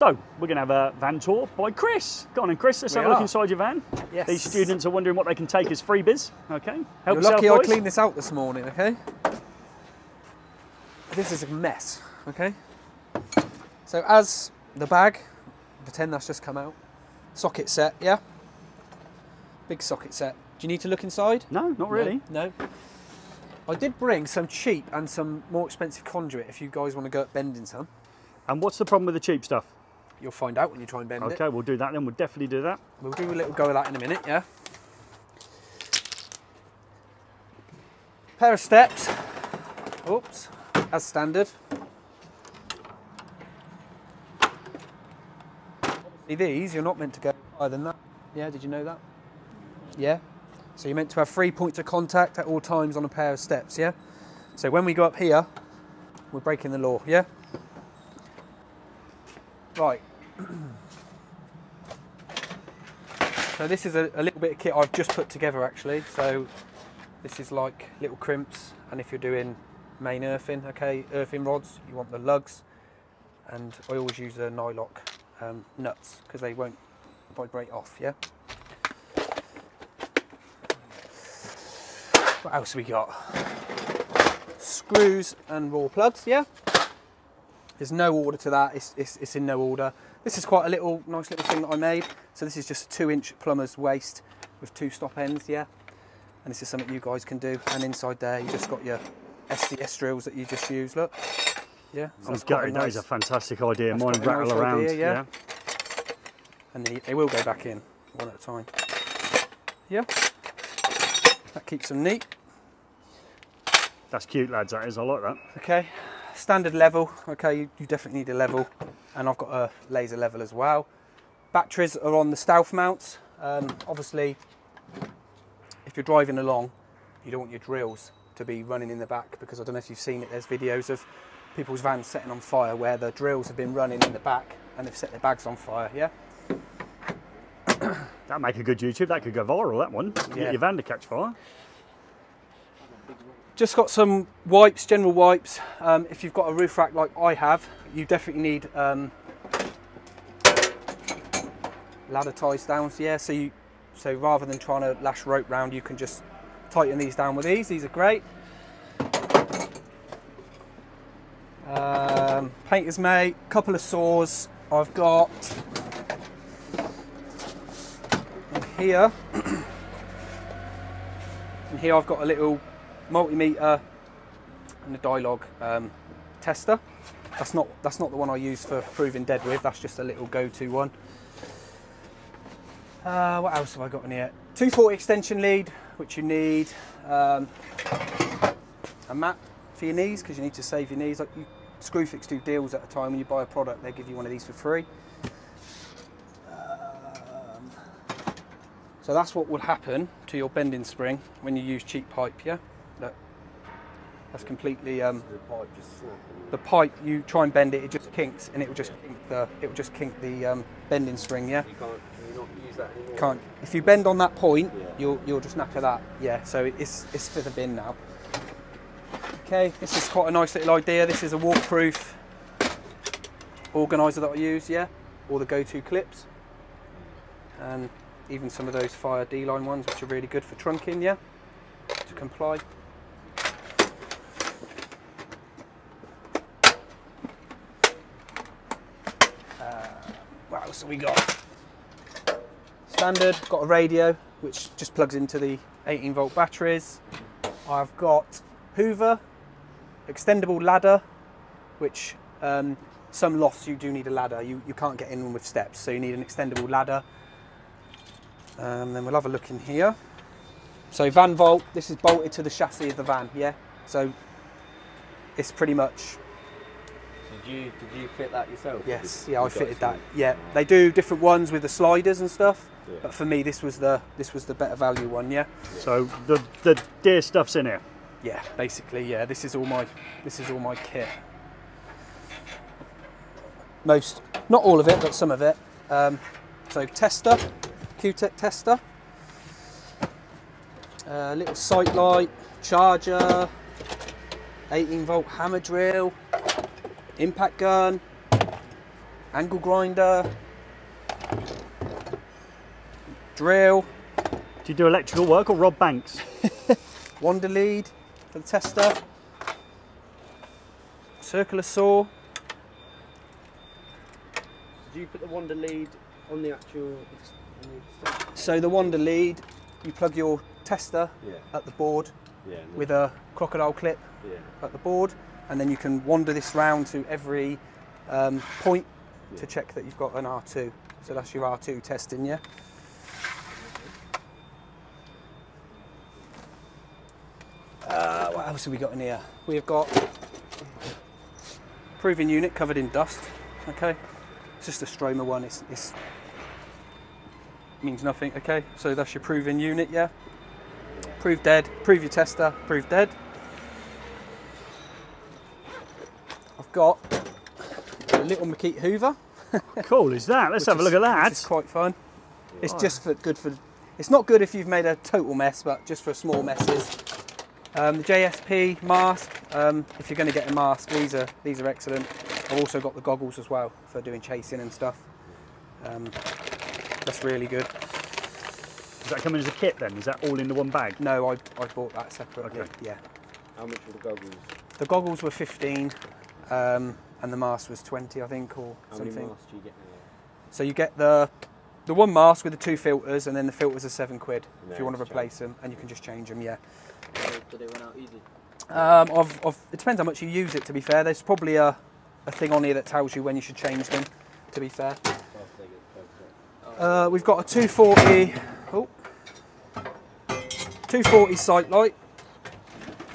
So, we're going to have a van tour by Chris. Go on, and Chris, let's have a look inside your van. Yes. These students are wondering what they can take as freebies. Okay, help yourself, boys. You're lucky I cleaned this out this morning, okay? This is a mess, okay? So, as the bag, pretend that's just come out. Socket set, yeah? Big socket set. Do you need to look inside? No, not really. No. I did bring some cheap and some more expensive conduit if you guys want to go at bending some. And what's the problem with the cheap stuff? You'll find out when you try and bend it. Okay, we'll do that then. We'll definitely do that. We'll do a little go of that in a minute, yeah. Pair of steps. Oops. As standard. These, you're not meant to go higher than that. Yeah, did you know that? Yeah. So you're meant to have 3 points of contact at all times on a pair of steps, yeah? So when we go up here, we're breaking the law, yeah? Right. So this is a little bit of kit I've just put together actually. So this is like little crimps, and if you're doing main earthing, okay, earthing rods, you want the lugs, and I always use the Nylock nuts because they won't vibrate off, yeah? What else we got? Screws and raw plugs, yeah? There's no order to that, it's in no order. This is quite a little, nice little thing that I made. So this is just a 2-inch plumber's waist with 2 stop ends, yeah? And this is something you guys can do. And inside there, you just got your SDS drills that you just used, look. Yeah, so I'm gutted, that is a fantastic idea. Mine rattle around, yeah? And they will go back in, one at a time. Yeah, that keeps them neat. That's cute, lads, that is, I like that. Okay. Standard level, okay, you definitely need a level, and I've got a laser level as well. Batteries are on the stealth mounts. Obviously, if you're driving along, you don't want your drills to be running in the back, because I don't know if you've seen it, there's videos of people's vans setting on fire where the drills have been running in the back and they've set their bags on fire, yeah? That'd make a good YouTube, that could go viral, that one. Yeah. Get your van to catch fire. Just got some wipes, general wipes. If you've got a roof rack like I have, you definitely need ladder ties down. Yeah, so rather than trying to lash rope round, you can just tighten these down with these. These are great. Painter's mate, couple of saws. I've got here, and here I've got a little multimeter and a dialogue tester. That's not the one I use for proving dead with. That's just a little go-to one. What else have I got in here? 240 extension lead, which you need. A mat for your knees, because you need to save your knees. Like Screwfix do deals at a time. When you buy a product, they give you one of these for free. So that's what will happen to your bending spring when you use cheap pipe. Yeah. Look, that's completely the pipe. You try and bend it, it just kinks, and it will just kink the bending string. Yeah. You can't use that anymore. Can't. If you bend on that point, yeah, you'll just knacker that. Yeah. So it's for the bin now. Okay. This is quite a nice little idea. This is a waterproof organizer that I use. Yeah. All the go-to clips, and even some of those fire D-line ones, which are really good for trunking. Yeah. To comply. What else have we got? Standard, got a radio which just plugs into the 18-volt batteries. I've got Hoover, extendable ladder, which some lofts you do need a ladder. You can't get in them with steps, so you need an extendable ladder. Then we'll have a look in here. So van vault, this is bolted to the chassis of the van, yeah? So it's pretty much... Did you fit that yourself? Yes, yeah, I fitted that. Yeah, they do different ones with the sliders and stuff, yeah, but for me this was the better value one, yeah? So the deer stuff's in here? Yeah, basically, yeah. This is all my kit. Most, not all of it, but some of it. So tester, q-tech tester. Little sight light, charger, 18-volt hammer drill, impact gun, angle grinder, drill. Do you do electrical work or Rob Banks? Wander lead for the tester, circular saw. Do you put the wander lead on the actual? So the wander lead, you plug your tester at the board with a crocodile clip at the board, and then you can wander this round to every point to check that you've got an R2. So that's your R2 testing, yeah? What else have we got in here? We have got proving unit covered in dust, okay? It's just a Stromer one, it means nothing, okay? So that's your proving unit, yeah? Prove dead, prove your tester, prove dead. I've got a little Makita Hoover. Cool is that? Let's have a look at that. It's quite fun. It's just for good for. It's not good if you've made a total mess, but just for small messes. The JSP mask. If you're going to get a mask, these are excellent. I've also got the goggles as well for doing chasing and stuff. That's really good. Does that come in as a kit then? Is that all in the one bag? No, I bought that separately. Okay. Yeah. How much were the goggles? The goggles were 15. And the mask was 20, I think, or something. How many masks do you get now? So you get the one mask with the two filters, and then the filters are £7 if you want to replace them, and you can just change them. Yeah. Do they run out easy? It depends how much you use it. To be fair, there's probably a thing on here that tells you when you should change them. To be fair. We've got a 240 sight light.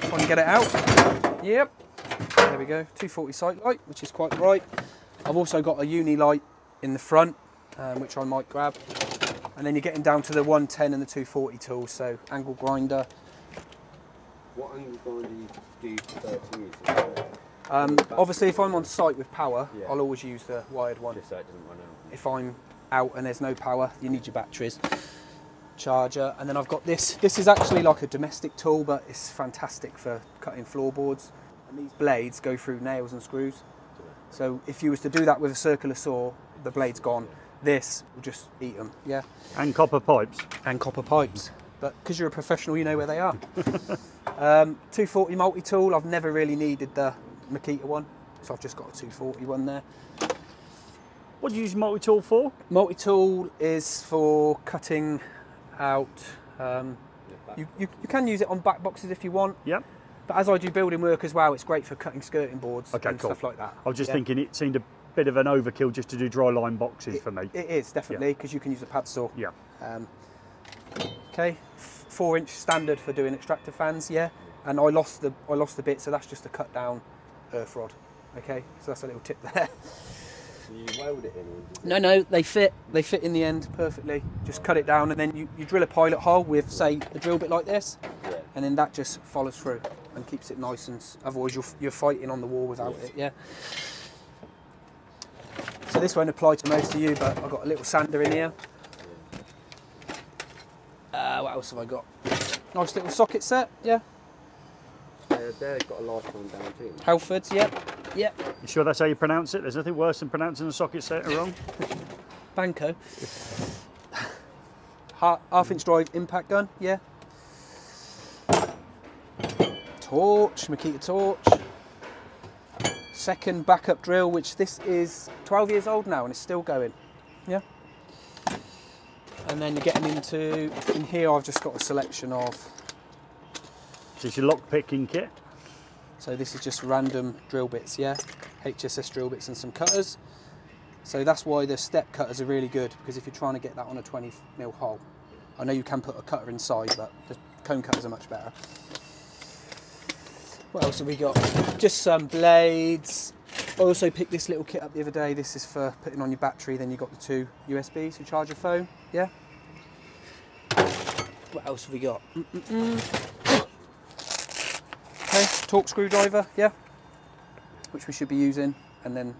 Try and get it out. Yep. There we go, 240 sight light, which is quite bright. I've also got a uni light in the front, which I might grab. And then you're getting down to the 110 and the 240 tools, so angle grinder. What angle grinder do you prefer to use? Obviously, if I'm on site with power, I'll always use the wired one. Just so it doesn't run out. If I'm out and there's no power, you need your batteries. Charger, and then I've got this. This is actually like a domestic tool, but it's fantastic for cutting floorboards. And these blades go through nails and screws. So if you was to do that with a circular saw, the blade's gone. This will just eat them, yeah. And copper pipes. And copper pipes. But because you're a professional, you know where they are. 240 multi-tool. I've never really needed the Makita one, so I've just got a 240 one there. What do you use multi-tool for? Multi-tool is for cutting out. You can use it on back boxes if you want. Yep. But as I do building work as well, it's great for cutting skirting boards and stuff like that. I was just thinking it seemed a bit of an overkill just to do dry line boxes for me. It is, definitely, because you can use a pad saw. Yeah. Okay, 4-inch standard for doing extractor fans, yeah. And I lost the bit, so that's just a cut down earth rod. Okay, so that's a little tip there. So you weld it in? No, they fit in the end perfectly. Just cut it down and then you drill a pilot hole with, say, a drill bit like this. Yeah. And then that just follows through and keeps it nice, and otherwise you're fighting on the wall without it, yeah. So this won't apply to most of you, but I've got a little sander in here. What else have I got? Nice little socket set, yeah. They've got a light one down too. Halfords, yep. You sure that's how you pronounce it? There's nothing worse than pronouncing a socket set wrong. Banco. Half-inch drive impact gun, yeah. Torch, Makita torch, second backup drill, which this is 12 years old now and it's still going, yeah. And then you're getting into, in here I've just got a selection of. So it's your lock picking kit. So this is just random drill bits, yeah, HSS drill bits and some cutters. So that's why the step cutters are really good, because if you're trying to get that on a 20mm hole, I know you can put a cutter inside, but the cone cutters are much better. What else have we got? Just some blades. I also picked this little kit up the other day. This is for putting on your battery. Then you've got the two USBs to charge your phone. Yeah. What else have we got? Okay, torque screwdriver. Yeah. Which we should be using. And then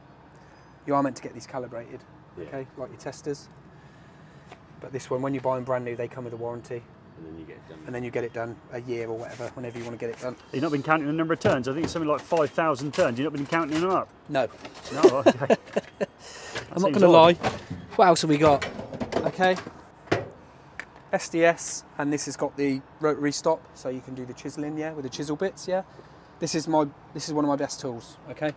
you are meant to get these calibrated. Yeah. Okay, like your testers. But this one, when you buy them brand new, they come with a warranty. And then you get it done. And then you get it done a year or whatever, whenever you want to get it done. You've not been counting the number of turns. I think it's something like 5,000 turns. You've not been counting them up? No. No, okay. I'm not going to lie. What else have we got? Okay, SDS, and this has got the rotary stop, so you can do the chiseling, yeah, with the chisel bits, yeah. This is one of my best tools, okay.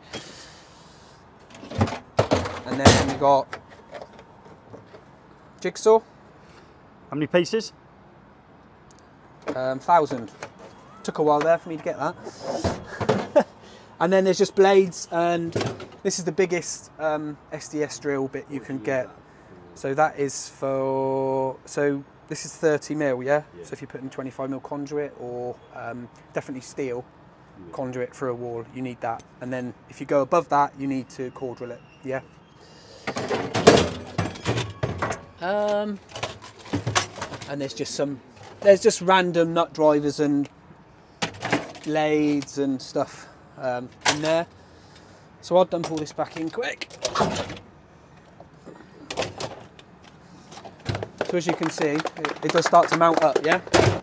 And then we got jigsaw. How many pieces? 1,000. Took a while there for me to get that. And then there's just blades, and this is the biggest SDS drill bit you can get. So that is for, so this is 30 mil, yeah? So if you're putting 25 mil conduit or definitely steel conduit through a wall, you need that. And then if you go above that, you need to core drill it, yeah? And there's just random nut drivers and lathes and stuff in there. So I'll dump all this back in quick. So as you can see, it does start to mount up, yeah?